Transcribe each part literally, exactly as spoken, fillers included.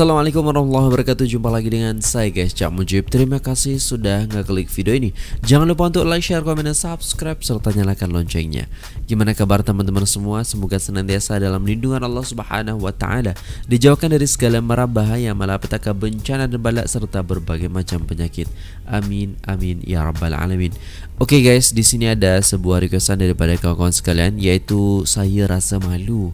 Assalamualaikum warahmatullahi wabarakatuh. Jumpa lagi dengan saya guys, Cak Mujib. Terima kasih sudah ngeklik video ini. Jangan lupa untuk like, share, komen, dan subscribe, serta nyalakan loncengnya. Gimana kabar teman-teman semua? Semoga senantiasa dalam lindungan Allah Subhanahu wa Ta'ala, dijauhkan dari segala mara bahaya, malapetaka, bencana, dan balak, serta berbagai macam penyakit. Amin, amin, ya rabbal alamin. Oke guys, di sini ada sebuah requestan daripada kawan-kawan sekalian, yaitu saya rasa malu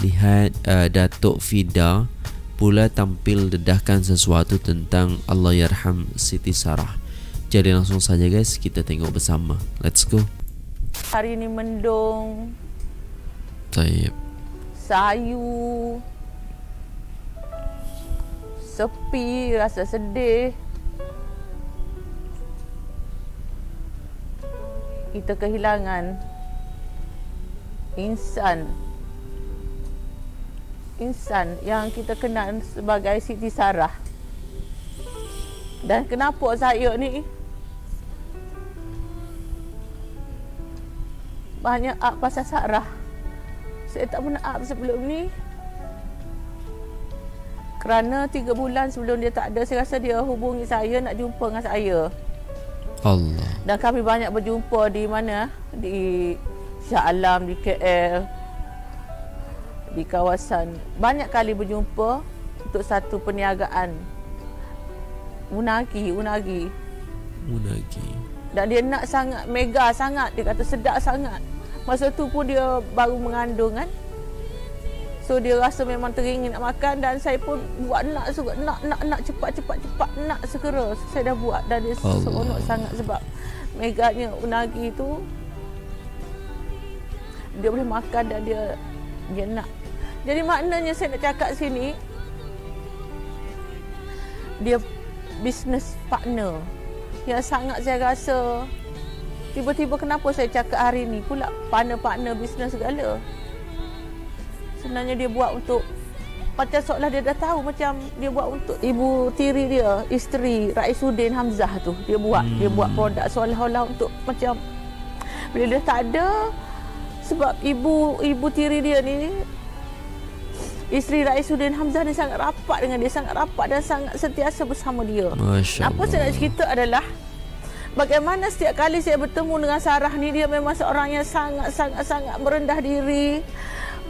lihat uh, Datuk Vida Pula tampil dedahkan sesuatu tentang Allahyarham Siti Sarah. Jadi langsung saja guys, kita tengok bersama. Let's go. Hari ini mendung. Taib. Sayu. Sepi, rasa sedih. Kita kehilangan insan. Insan yang kita kenal sebagai Siti Sarah. Dan kenapa saya ni banyak up pasal Sarah? Saya tak pernah up sebelum ni, kerana tiga bulan sebelum dia tak ada, saya rasa dia hubungi saya nak jumpa dengan saya. Allah. Dan kami banyak berjumpa di mana? Di Shah Alam, di K L, di kawasan. Banyak kali berjumpa untuk satu perniagaan unagi, unagi unagi dan dia nak sangat mega sangat, dia kata sedap sangat. Masa tu pun dia baru mengandung kan, so dia rasa memang teringin nak makan, dan saya pun buat nak nak nak nak cepat cepat cepat nak segera. Saya dah buat dan dia seronok sangat sebab meganya unagi tu dia boleh makan dan dia dia nak. Jadi maknanya saya nak cakap sini, dia business partner yang sangat saya rasa tiba-tiba kenapa saya cakap hari ni pula partner-partner bisnes segala. Sebenarnya dia buat untuk, macam seolah dia dah tahu, macam dia buat untuk ibu tiri dia, isteri Raizuddin Hamzah tu. Dia buat, hmm. dia buat produk seolah-olah untuk macam bila dia tak ada, sebab ibu ibu tiri dia ni, isteri Raizuddin Hamzah ni sangat rapat dengan dia, sangat rapat dan sangat sentiasa bersama dia. Apa saya nak cerita adalah bagaimana setiap kali saya bertemu dengan Sarah ni, dia memang seorang yang sangat-sangat-sangat merendah diri,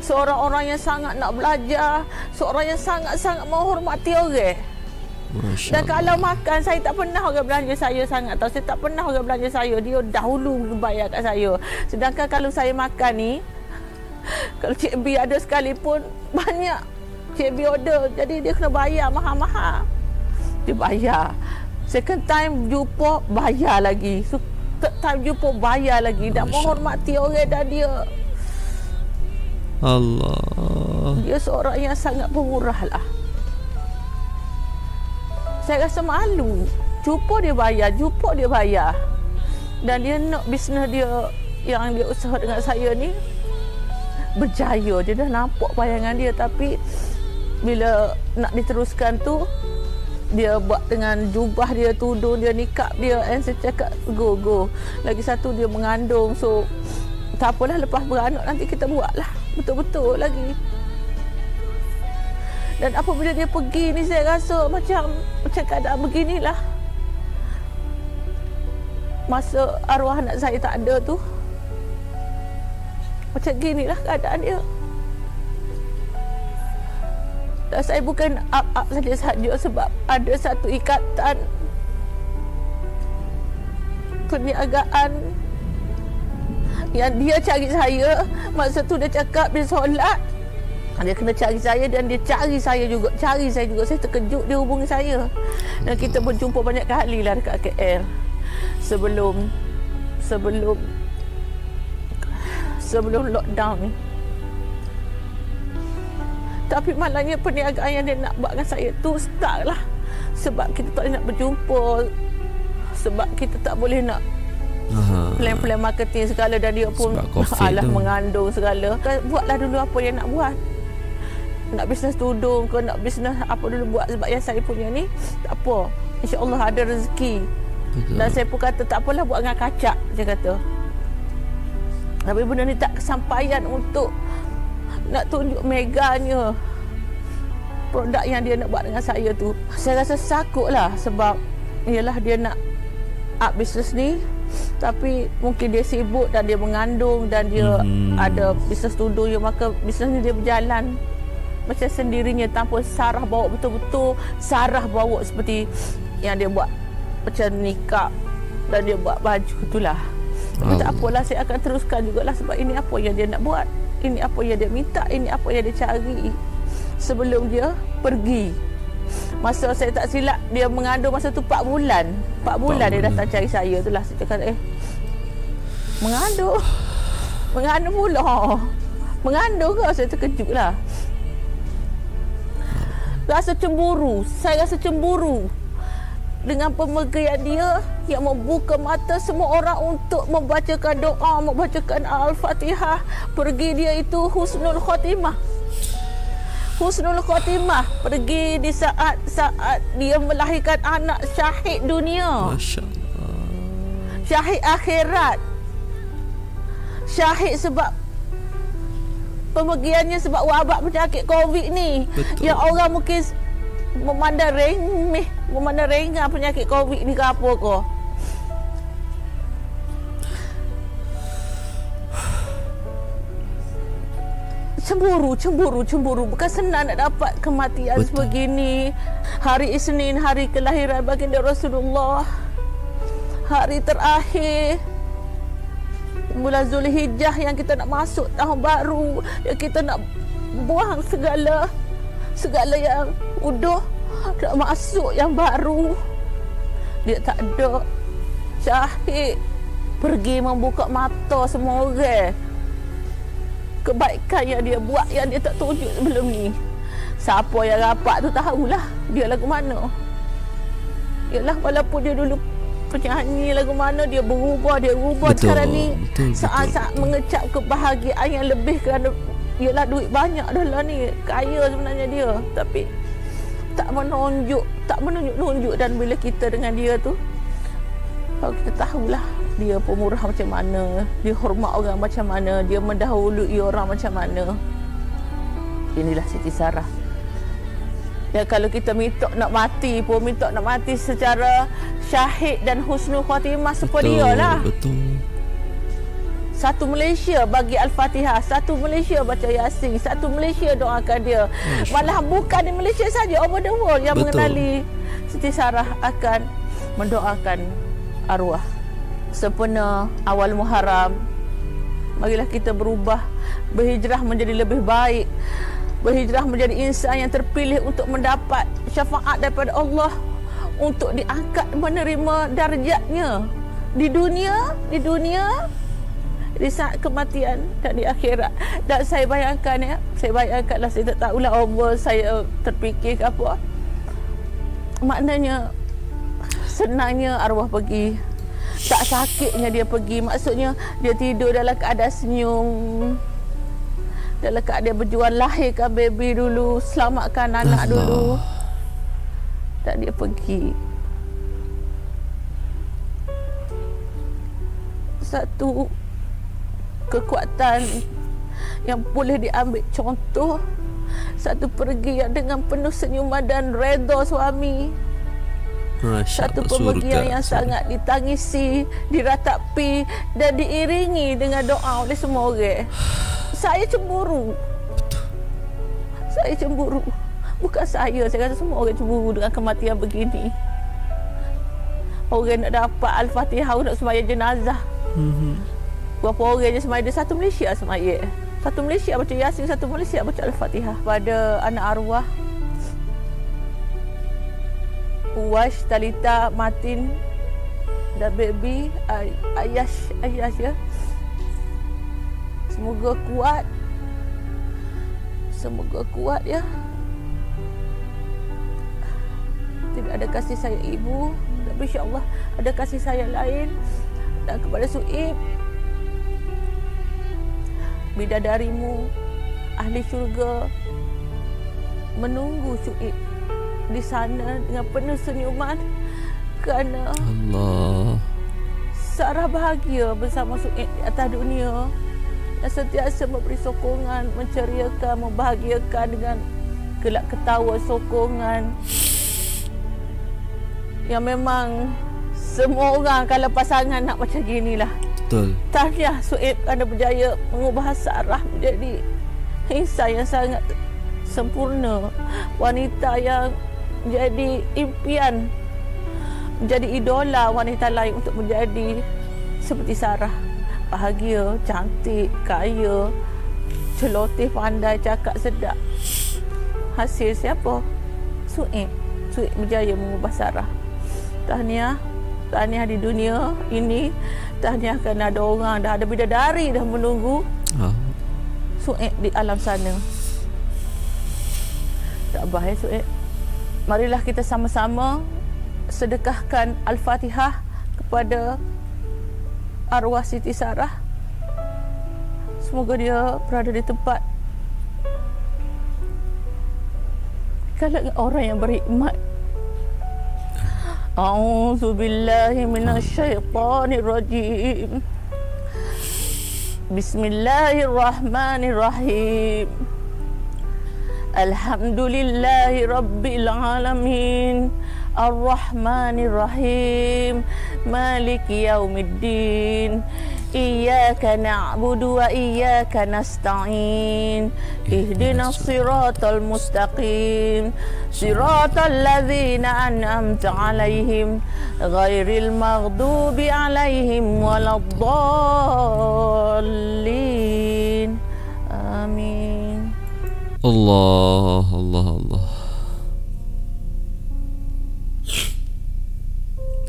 seorang orang yang sangat nak belajar, seorang yang sangat-sangat menghormati orang. Dan kalau makan, saya tak pernah orang belanja saya sangat tau. Saya tak pernah orang belanja saya, dia dahulu bayar kat saya. Sedangkan kalau saya makan ni, kalau Cik B ada sekalipun, banyak Cik B order, jadi dia kena bayar mahal-mahal. Dia bayar. Second time jumpa, bayar lagi. So, third time jumpa, bayar lagi. Dan menghormati orang, dan dia Allah, dia seorang yang sangat pemurah lah. Saya rasa malu. Jumpa dia bayar, jumpa dia bayar. Dan dia nak bisnes dia yang dia usaha dengan saya ni berjaya. Dia dah nampak bayangan dia, tapi bila nak diteruskan tu, dia buat dengan jubah dia, tudung dia, nikab dia. And saya cakap go go. Lagi satu dia mengandung, so tak apalah, lepas beranak nanti kita buatlah betul-betul lagi. Dan apabila dia pergi ni, saya rasa macam macam keadaan beginilah. Masa arwah anak saya tak ada tu, macam ginilah keadaan dia. Dan saya bukan up-up saja-saja, sebab ada satu ikatan perniagaan yang dia cari saya. Masa tu dia cakap dia solat, dia kena cari saya, dan dia cari saya juga. Cari saya juga. Saya terkejut dia hubungi saya. Dan kita berjumpa banyak kali lah dekat K L. Sebelum Sebelum Sebelum lockdown ni. Tapi malangnya perniagaan yang dia nak buat dengan saya tu start lah. Sebab kita tak boleh nak berjumpa, sebab kita tak boleh nak plan-plan marketing segala. Dan dia pun alah mengandung segala. Buatlah dulu apa yang nak buat, nak bisnes tudung ke, nak bisnes apa dulu buat. Sebab yang saya punya ni tak apa, InsyaAllah ada rezeki. Betul. Dan saya pun kata tak apalah buat dengan kacak, saya kata. Tapi benda ni tak kesampaian untuk nak tunjuk meganya. produk yang dia nak buat dengan saya tu, saya rasa sakutlah sebab ialah dia nak up bisnes ni, tapi mungkin dia sibuk dan dia mengandung dan dia hmm. ada bisnes tuduh, maka bisnes ni dia berjalan macam sendirinya tanpa Sarah bawa betul-betul Sarah bawa seperti yang dia buat macam nikah dan dia buat baju itulah. Tapi tak apalah, saya akan teruskan jugalah sebab ini apa yang dia nak buat, ini apa yang dia minta, ini apa yang dia cari. Sebelum dia pergi, masa saya tak silap dia mengandung masa tu empat bulan. empat bulan dia datang cari saya itulah. Saya cakap eh mengandung. Mengandung pula. Mengandung ke? Saya terkejutlah. Rasa cemburu, saya rasa cemburu dengan pemergian dia yang membuka mata semua orang untuk membacakan doa, membacakan Al-Fatihah. Pergi dia itu husnul khatimah. Husnul khatimah, pergi di saat-saat dia melahirkan anak syahid dunia. Masya-Allah. Syahid akhirat. Syahid sebab pemergiannya sebab wabak penyakit Covid ni. Betul. Yang orang mungkin memandang remeh, memandang ringan penyakit Covid ni ke apa ke. Cemburu, cemburu, cemburu. Bukan senang nak dapat kematian. Betul. Sebegini. Hari Isnin, hari kelahiran baginda Rasulullah, hari terakhir bulan Zulhijjah yang kita nak masuk tahun baru, yang kita nak buang segala segala yang udah, nak masuk yang baru. Dia tak ada. Syahid pergi membuka mata semua orang kebaikan yang dia buat, yang dia tak tunjuk sebelum ni. Siapa yang rapat tu tahulah dia lagu mana. Yalah, walaupun dia dulu penyanyi lagu mana, dia berubah, dia berubah sekarang ni. Saat-saat mengecap kebahagiaan yang lebih kerana ialah duit banyak dah lah ni, kaya sebenarnya dia, tapi tak menunjuk, tak menunjuk-nunjuk. Dan bila kita dengan dia tu, kalau kita tahulah dia pemurah macam mana, dia hormat orang macam mana, dia mendahului orang macam mana. Inilah Siti Sarah. Ya, kalau kita minta nak mati pun, minta nak mati secara syahid dan husnul khatimah seperti dia lah. Betul. Satu Malaysia bagi Al-Fatihah, satu Malaysia baca Yasin, satu Malaysia doakan dia. Masya. Malah bukan di Malaysia saja, over the world yang betul mengenali Siti Sarah akan mendoakan arwah. Sempena awal Muharram, marilah kita berubah, berhijrah menjadi lebih baik. Berhijrah menjadi insan yang terpilih untuk mendapat syafaat daripada Allah, untuk diangkat menerima darjatnya di dunia, di dunia, di saat kematian dan di akhirat. Dan saya bayangkan ya, saya bayangkanlah, saya tak tahulah umur saya terfikir ke apa. Maknanya senangnya arwah pergi, tak sakitnya dia pergi. Maksudnya dia tidur dalam keadaan senyum, dalam keadaan dia berjuang, lahirkan baby dulu, selamatkan anak Allah dulu, dan dia pergi. Satu kekuatan yang boleh diambil contoh, satu pergi yang dengan penuh senyuman dan redha suami. Masya, satu pemergian yang sangat ditangisi, diratapi dan diiringi dengan doa oleh semua orang. Saya cemburu. Betul. Saya cemburu. Bukan saya, saya rasa semua orang cemburu dengan kematian begini. Orang nak dapat Al-Fatihah, nak sembahyang jenazah. Mm-hmm. Berapa orang je sembahyang? Dia satu Malaysia sembahyang. Satu Malaysia baca Yasin, satu Malaysia baca Al-Fatihah. Pada anak arwah, Huwaj, Talitha, Martin dan baby Ay Ayyash, Ayyash ya. Semoga kuat. Semoga kuat ya. Tidak ada kasih sayang ibu, tapi insya-Allah ada kasih sayang lain. Dan kepada Shuib, bidadarimu ahli syurga menunggu Shuib di sana dengan penuh senyuman, kerana Allah Sarah bahagia bersama Shuib di atas dunia, yang sentiasa memberi sokongan, menceriakan, membahagiakan dengan gelak ketawa sokongan yang memang semua orang kalau pasangan nak macam ginilah. Betul. Tahniah Shuib kerana berjaya mengubah Sarah menjadi insan yang sangat sempurna, wanita yang jadi impian, menjadi idola wanita lain untuk menjadi seperti Sarah. Bahagia, cantik, kaya, celoteh pandai, cakap sedap. Hasil siapa? Shuib. Shuib berjaya mengubah Sarah. Tahniah. Tahniah di dunia ini. Tahniah kerana ada orang, dah ada bidadari dah menunggu ah. Shuib di alam sana. Tak bahaya Shuib. Marilah kita sama-sama sedekahkan Al-Fatihah kepada arwah Siti Sarah. Semoga dia berada di tempat kalangan orang yang berhikmat. A'udzubillahi minasyaitanirrajim. Bismillahirrahmanirrahim. Alhamdulillahi rabbil alamin. Ar-Rahmanir-Rahim, Maliki Yaumiddin, Iyyaka na'budu wa iyyaka nasta'in, Ihdinas siratal mustaqim, Siratal ladzina an'amta 'alaihim, Ghairil maghdubi 'alaihim waladdallin. Amin. Allah, Allah, Allah.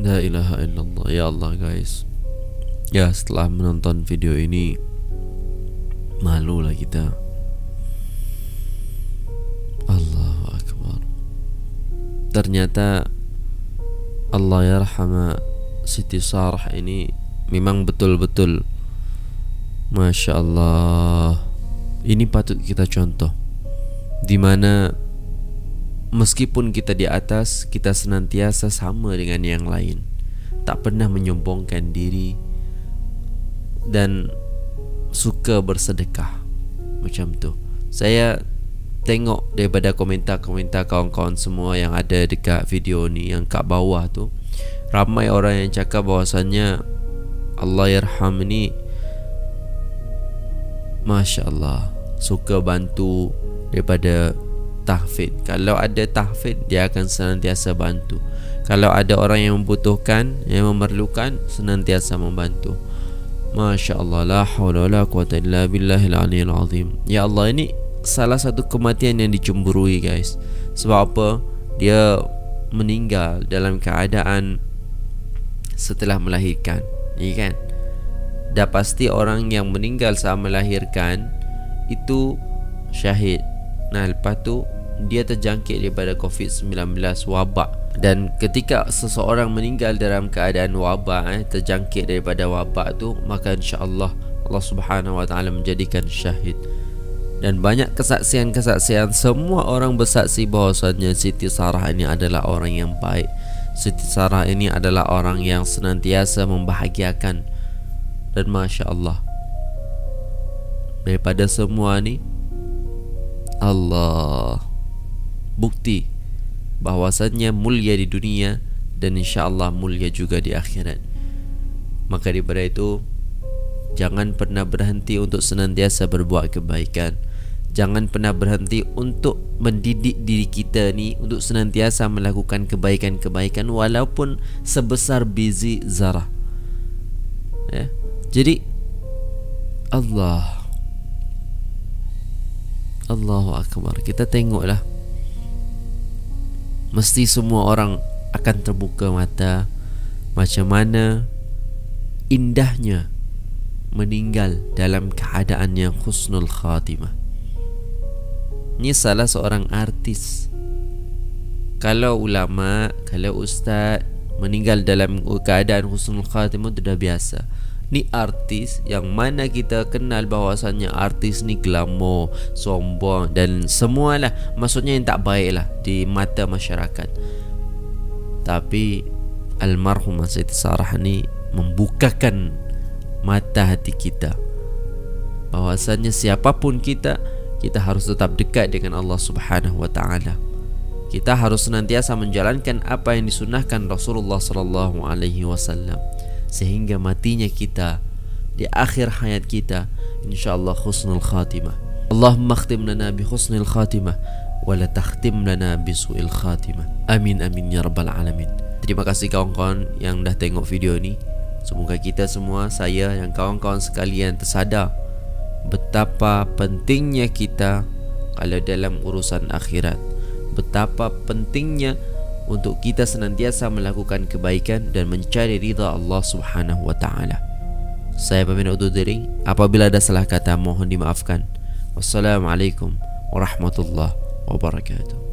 La ilaha illallah. Ya Allah guys, ya setelah menonton video ini malulah kita. Allahu Akbar. Ternyata Allah yarhama Siti Sarah ini memang betul-betul Masya Allah. Ini patut kita contoh, dimana meskipun kita di atas, kita senantiasa sama dengan yang lain, tak pernah menyombongkan diri dan suka bersedekah. Macam tu. Saya tengok daripada komentar-komentar kawan-kawan semua yang ada dekat video ni, yang kat bawah tu, ramai orang yang cakap bahawasanya Allah yarham ni Masya Allah suka bantu daripada tahfid. Kalau ada tahfid, dia akan senantiasa bantu. Kalau ada orang yang membutuhkan, yang memerlukan, senantiasa membantu. Masya Allah. La hawla wala quwata illa billahil aliyil azim. Ya Allah, ini salah satu kematian yang dicemburui guys. Sebab apa? Dia meninggal dalam keadaan setelah melahirkan. Iya kan? Dah pasti orang yang meninggal saat melahirkan itu syahid. Nah, lepas tu dia terjangkit daripada covid sembilan belas wabak. Dan ketika seseorang meninggal dalam keadaan wabak, eh, terjangkit daripada wabak tu, maka insya-Allah Allah Subhanahu Wa Taala menjadikan syahid. Dan banyak kesaksian-kesaksian, semua orang bersaksi bahawasanya Siti Sarah ini adalah orang yang baik. Siti Sarah ini adalah orang yang senantiasa membahagiakan. Dan masya-Allah, daripada semua ni Allah bukti bahwasannya mulia di dunia dan insya-Allah mulia juga di akhirat. Maka daripada itu, jangan pernah berhenti untuk senantiasa berbuat kebaikan. Jangan pernah berhenti untuk mendidik diri kita ni untuk senantiasa melakukan kebaikan-kebaikan walaupun sebesar biji zarah. Ya. Jadi Allah, Allahu Akbar. Kita tengoklah, mesti semua orang akan terbuka mata macam mana indahnya meninggal dalam keadaan yang husnul khatimah. Ini salah seorang artis. Kalau ulama, kalau ustaz meninggal dalam keadaan husnul khatimah itu dah biasa. Ni artis yang mana kita kenal bahawasanya artis ni glamor, sombong dan semualah, maksudnya yang tak baiklah di mata masyarakat. Tapi almarhumah Siti Sarah ni membukakan mata hati kita bahawasanya siapapun kita, kita harus tetap dekat dengan Allah Subhanahu wa taala. Kita harus senantiasa menjalankan apa yang disunahkan Rasulullah sallallahu alaihi wasallam sehingga matinya kita, di akhir hayat kita insyaallah husnul khatimah. Allahumma khtim lana bi husnil khatimah wa la takhtim lana bi su'il khatimah. Amin amin ya rabbal alamin. Terima kasih kawan-kawan yang dah tengok video ni. Semoga kita semua, saya dan kawan-kawan sekalian tersadar betapa pentingnya kita kalau dalam urusan akhirat. Betapa pentingnya untuk kita senantiasa melakukan kebaikan dan mencari ridha Allah Subhanahu wa taala. Saya pamit undur diri, apabila ada salah kata mohon dimaafkan. Wassalamualaikum warahmatullahi wabarakatuh.